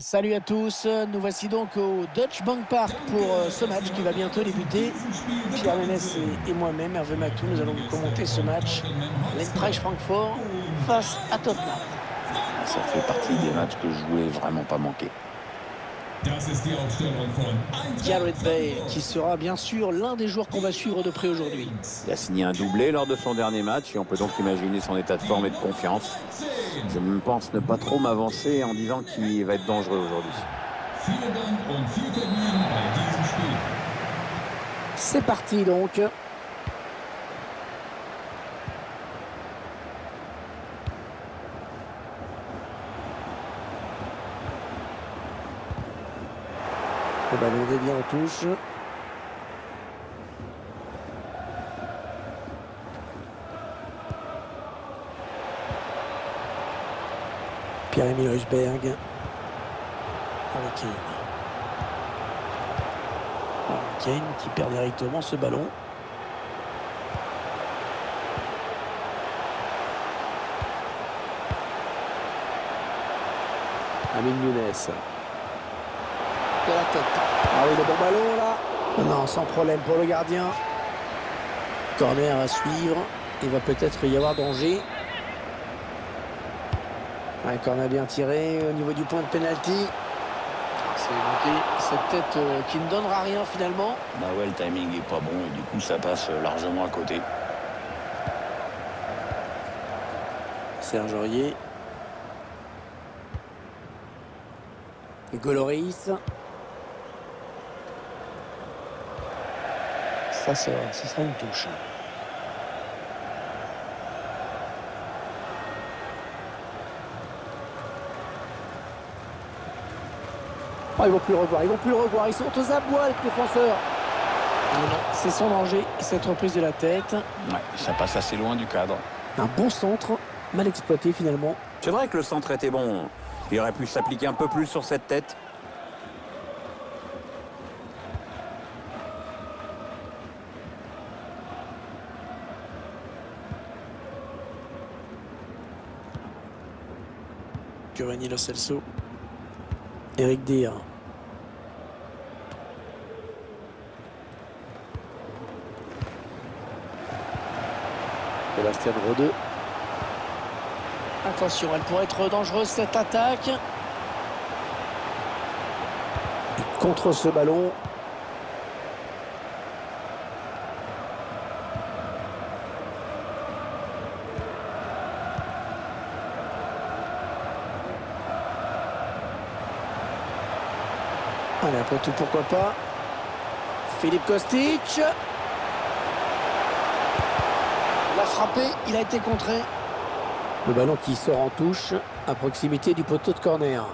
Salut à tous, nous voici donc au Deutsche Bank Park pour ce match qui va bientôt débuter. Pierre Ménès et moi-même, Hervé Matou, nous allons vous commenter ce match. L'Eintracht Frankfurt face à Tottenham. Ça fait partie des matchs que je voulais vraiment pas manquer. Gareth Bale, qui sera bien sûr l'un des joueurs qu'on va suivre de près aujourd'hui. Il a signé un doublé lors de son dernier match et on peut donc imaginer son état de forme et de confiance. Je me pense ne pas trop m'avancer en disant qu'il va être dangereux aujourd'hui. C'est parti donc. Le ballon dévié en touche. Pierre-Emile Hojbjerg. Harry Kane qui perd directement ce ballon. Amin Younes. De la tête. Ah oui, le bon ballon là. Non, sans problème pour le gardien. Corner à suivre. Il va peut-être y avoir danger. Un corner bien tiré au niveau du point de pénalty. C'est manqué. Cette tête qui ne donnera rien finalement. Bah ouais, le timing est pas bon et du coup ça passe largement à côté. Serge Aurier. Goloris. Ça, ce sera une touche. Oh, ils vont plus le revoir, ils vont plus le revoir. Ils sont aux abois, les défenseurs. C'est son danger, cette reprise de la tête. Ouais, ça passe assez loin du cadre. Un bon centre, mal exploité finalement. C'est vrai que le centre était bon. Il aurait pu s'appliquer un peu plus sur cette tête. Renilo Celso, Eric Dier. Sébastien Rode. Attention, elle pourrait être dangereuse cette attaque. Et contre ce ballon. Allez, après tout, pourquoi pas. Philippe Kostic. Il a frappé, il a été contré. Le ballon qui sort en touche à proximité du poteau de corner.